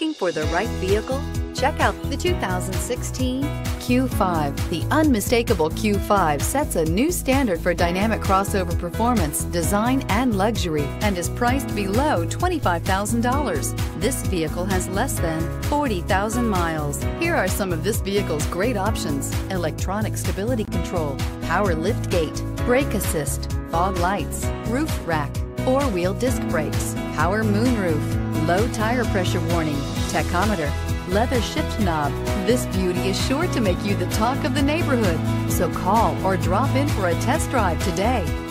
Looking for the right vehicle? Check out the 2016 Q5. The unmistakable Q5 sets a new standard for dynamic crossover performance, design, and luxury, and is priced below $25,000. This vehicle has less than 40,000 miles. Here are some of this vehicle's great options: electronic stability control, power lift gate, brake assist, fog lights, roof rack, four-wheel disc brakes, power moonroof, low tire pressure warning, tachometer, leather shift knob. This beauty is sure to make you the talk of the neighborhood, so call or drop in for a test drive today.